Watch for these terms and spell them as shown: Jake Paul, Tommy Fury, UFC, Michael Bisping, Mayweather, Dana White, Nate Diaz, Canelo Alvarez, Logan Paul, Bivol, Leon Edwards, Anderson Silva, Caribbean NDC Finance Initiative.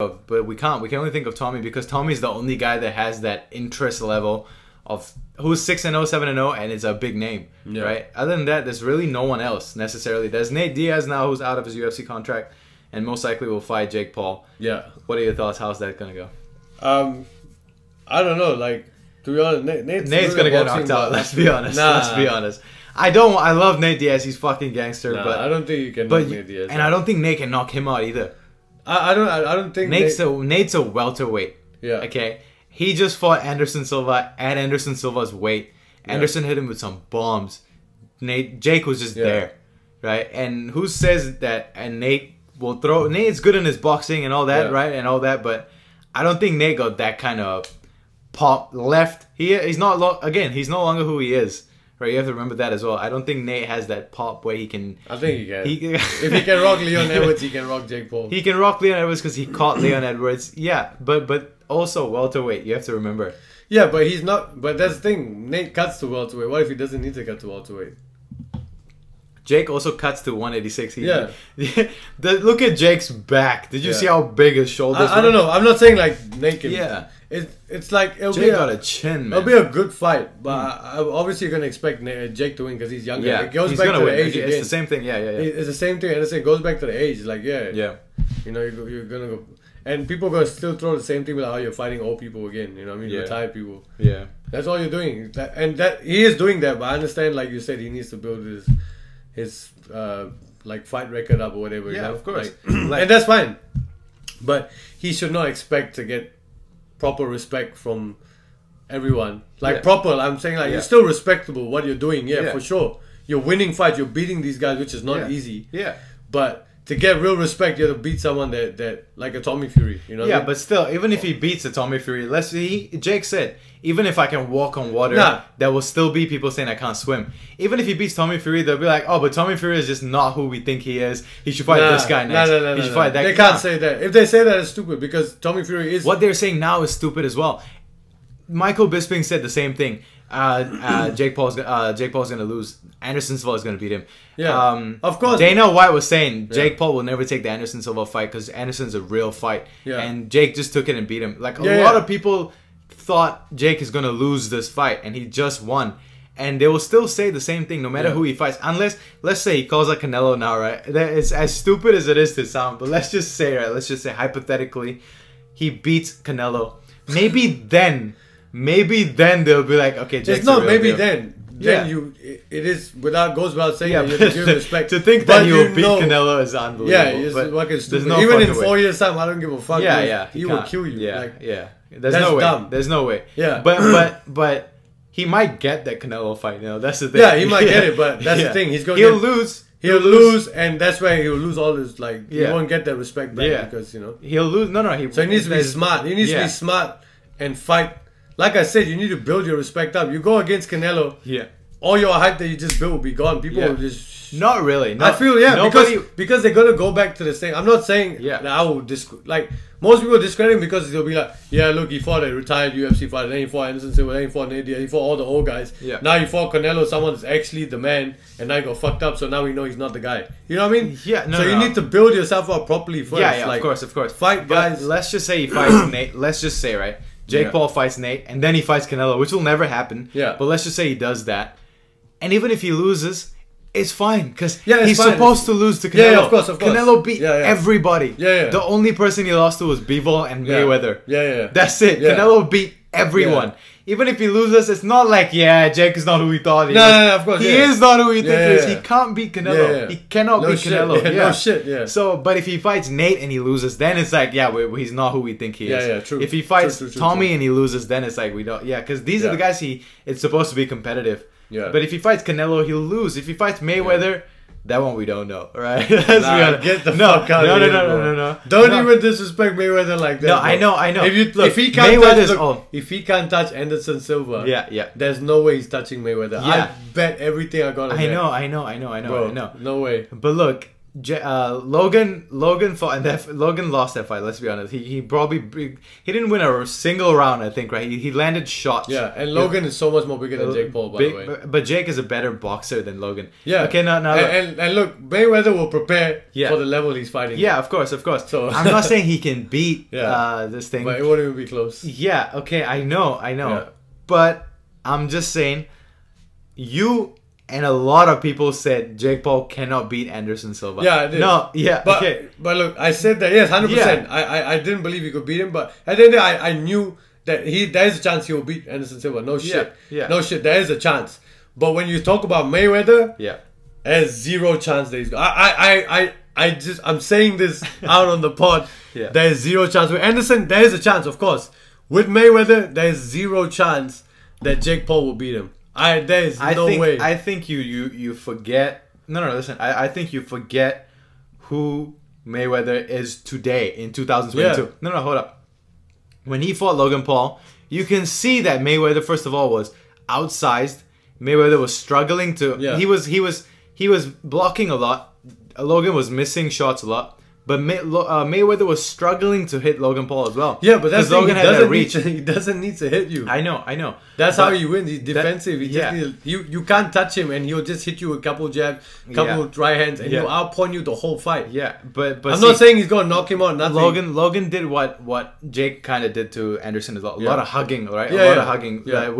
of, but we can't. We can only think of Tommy because Tommy's the only guy that has that interest level of who's 6-0, 7-0, and it's a big name, right? Other than that, there's really no one else necessarily. There's Nate Diaz now who's out of his UFC contract and most likely will fight Jake Paul. Yeah. What are your thoughts? How's that going to go? I don't know. Like, to be honest, Nate's going to get knocked out. Let's be honest. Let's be honest. I love Nate Diaz. He's fucking gangster. But I don't think you can knock Nate Diaz. And I don't think Nate can knock him out either. I don't think Nate's a welterweight. Yeah. Okay. He just fought Anderson Silva at Anderson Silva's weight. Anderson hit him with some bombs. Jake was just there, right? And who says that? And Nate will throw. Nate's good in his boxing and all that, right? And all that, but I don't think Nate got that kind of pop left. He's not again. He's no longer who he is, right? You have to remember that as well. I don't think Nate has that pop where he can. I think he can. If he can rock Leon Edwards, he can rock Jake Paul. He can rock Leon Edwards because he caught Leon Edwards. Yeah, but. Also welterweight, you have to remember. Yeah, but he's not. But that's the thing. Nate cuts to welterweight. What if he doesn't need to cut to welterweight? Jake also cuts to 186. Look at Jake's back. Did you see how big his shoulders? I don't know. I'm not saying like naked. Yeah, it's like it'll Jake got a chin, man. It'll be a good fight, but obviously you're gonna expect Jake to win because he's younger. Yeah, it goes back to the age. It's the same thing. It's the same thing. And it goes back to the age. Like you know you're gonna go. And people gonna still throw the same thing about how you're fighting old people again. You know what I mean? Retired people. Yeah. That's all you're doing. And that he is doing that, but I understand, like you said, he needs to build his like fight record up or whatever. Yeah, you know? Of course. Like, and that's fine. But he should not expect to get proper respect from everyone. Like proper, I'm saying like you're still respectable what you're doing, for sure. You're winning fights, you're beating these guys, which is not easy. Yeah. But to get real respect, you have to beat someone that like a Tommy Fury, you know. Yeah, I mean? But still, even if he beats a Tommy Fury, let's see. Jake said, even if I can walk on water, there will still be people saying I can't swim. Even if he beats Tommy Fury, they'll be like, oh, but Tommy Fury is just not who we think he is. He should fight this guy next. He should fight that guy. They can't say that. If they say that, it's stupid because Tommy Fury is. What they're saying now is stupid as well. Michael Bisping said the same thing. Jake Paul's gonna lose. Anderson Silva is gonna beat him. Yeah, of course. Dana White was saying Jake Paul will never take the Anderson Silva fight because Anderson's a real fight. Yeah, and Jake just took it and beat him. Like a lot of people thought Jake is gonna lose this fight, and he just won. And they will still say the same thing no matter who he fights, unless let's say he calls out Canelo now, right? It's as stupid as it is to sound, but let's just say, right? Let's just say hypothetically, he beats Canelo. Maybe then. Maybe then they'll be like, okay, Jake's Then you, it is goes without saying. Yeah, that you have to give respect. To think that you'll beat Canelo is unbelievable. Yeah, it's fucking stupid. No even in 4 years time, I don't give a fuck. Yeah, he will kill you. Yeah, There's no way. Dumb. There's no way. Yeah, but he might get that Canelo fight. You know, that's the thing. Yeah, he might get it, but that's the thing. He's going. He'll lose. He'll lose, and that's where he'll lose all his like. He won't get that respect back because you know he'll lose. No, he. So he needs to be smart. He needs to be smart and fight. Like I said, you need to build your respect up. You go against Canelo, all your hype that you just built will be gone. People will just not really. I feel because they're gonna go back to the same. I'm not saying that I will like most people discredit him because they'll be like, yeah, look, he fought a retired UFC fighter, then he fought Anderson Silva, then he fought Nate Diaz, he fought all the old guys. Yeah. Now he fought Canelo, someone's actually the man, and now he got fucked up. So now we know he's not the guy. You know what I mean? Yeah. No. So you need to build yourself up properly first. Yeah, like, of course. Fight guys. Let's just say he fights Nate. Let's just say right. Jake Paul fights Nate, and then he fights Canelo, which will never happen. Yeah. But let's just say he does that. And even if he loses, it's fine. Because he's supposed to lose to Canelo. Yeah, of course. Canelo beat everybody. Yeah, yeah. The only person he lost to was Bivol and Mayweather. Yeah. That's it. Yeah. Canelo beat everyone. Yeah. Even if he loses, it's not like, Jake is not who he thought he was. No, of course. He is not who he thinks he is. He can't beat Canelo. Yeah. He cannot beat Canelo. Yeah. No shit, So, but if he fights Nate and he loses, then it's like, he's not who we think he is. Yeah, true. If he fights Tommy and he loses, then it's like, we don't, because these are the guys it's supposed to be competitive. Yeah. But if he fights Canelo, he'll lose. If he fights Mayweather, that one we don't know, right? Get the fuck out of here. No. Don't even disrespect Mayweather like that. No, bro. I know. If he can't if he can't touch Anderson Silva, there's no way he's touching Mayweather. I bet everything I got. I know. Bro, no way. But look, Logan fought, and Logan lost that fight. Let's be honest. He probably didn't win a single round. I think, right? He landed shots. Yeah, and Logan is so much more bigger than Jake Paul, by the way. But Jake is a better boxer than Logan. Yeah. Okay. Now and look, Mayweather will prepare for the level he's fighting. Yeah, at. Of course, of course. So I'm not saying he can beat this thing, but it won't even be close. Yeah. Okay. I know. Yeah. But I'm just saying, you. And a lot of people said Jake Paul cannot beat Anderson Silva. Yeah, but look, I said that, yes, 100%. Yeah. I didn't believe he could beat him, but at the end of the day, I knew that there is a chance he will beat Anderson Silva. No shit. Yeah. No shit, there is a chance. But when you talk about Mayweather, there's zero chance that he's going. I'm saying this out on the pod. Yeah. There is zero chance. With Anderson, there is a chance, of course. With Mayweather, there is zero chance that Jake Paul will beat him. There's no way. I think you forget. No, listen. I think you forget who Mayweather is today in 2022. Yeah. No, hold up. When he fought Logan Paul, you can see that Mayweather, first of all, was outsized. Mayweather was struggling to. Yeah. He was blocking a lot. Logan was missing shots a lot. But Mayweather was struggling to hit Logan Paul as well. Yeah, but that's Logan had that reach. He doesn't need to hit you. I know. That's how he wins. He's defensive. You can't touch him, and he'll just hit you with a couple jabs, couple right hands, and he'll outpoint you the whole fight. Yeah, but I'm not saying he's gonna knock him out. Nothing. Logan did what Jake kind of did to Anderson as well. A lot of hugging, right? A lot of hugging. Yeah. Like,